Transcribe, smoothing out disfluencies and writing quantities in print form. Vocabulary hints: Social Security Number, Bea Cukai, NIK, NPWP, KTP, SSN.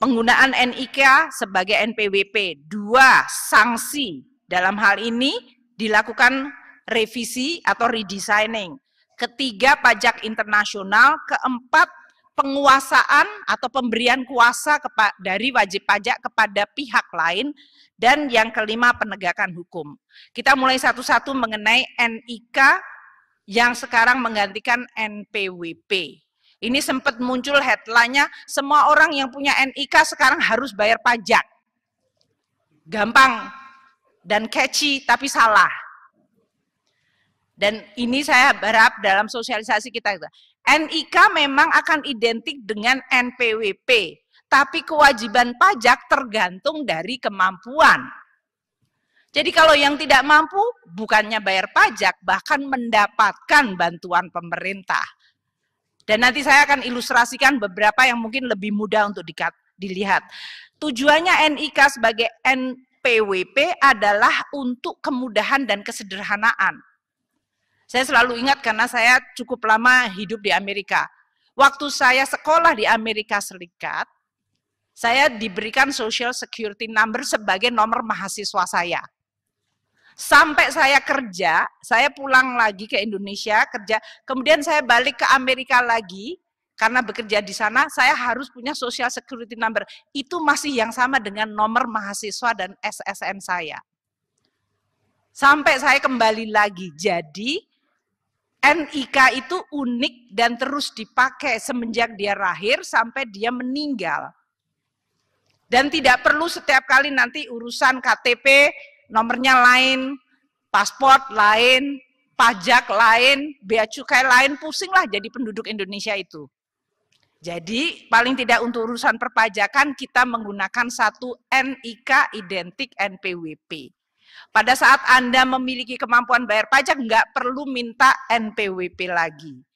Penggunaan NIK sebagai NPWP. 2, sanksi. Dalam hal ini dilakukan revisi atau redesigning. 3, pajak internasional. 4, penguasaan atau pemberian kuasa dari wajib pajak kepada pihak lain, dan yang 5 penegakan hukum. Kita mulai satu-satu mengenai NIK yang sekarang menggantikan NPWP. Ini sempat muncul headline-nya, semua orang yang punya NIK sekarang harus bayar pajak. Gampang dan catchy tapi salah. Dan ini saya berharap dalam sosialisasi kita, NIK memang akan identik dengan NPWP, tapi kewajiban pajak tergantung dari kemampuan. Jadi kalau yang tidak mampu, bukannya bayar pajak, bahkan mendapatkan bantuan pemerintah. Dan nanti saya akan ilustrasikan beberapa yang mungkin lebih mudah untuk dilihat. Tujuannya NIK sebagai NPWP adalah untuk kemudahan dan kesederhanaan. Saya selalu ingat karena saya cukup lama hidup di Amerika. Waktu saya sekolah di Amerika Serikat, saya diberikan Social Security Number sebagai nomor mahasiswa saya. Sampai saya kerja, saya pulang lagi ke Indonesia kerja, kemudian saya balik ke Amerika lagi, karena bekerja di sana, saya harus punya Social Security Number. Itu masih yang sama dengan nomor mahasiswa dan SSN saya. Sampai saya kembali lagi, jadi NIK itu unik dan terus dipakai semenjak dia lahir sampai dia meninggal. Dan tidak perlu setiap kali nanti urusan KTP, nomornya lain, pasport lain, pajak lain, bea cukai lain, pusinglah jadi penduduk Indonesia itu. Jadi paling tidak untuk urusan perpajakan kita menggunakan satu NIK identik NPWP. Pada saat Anda memiliki kemampuan bayar pajak, nggak perlu minta NPWP lagi.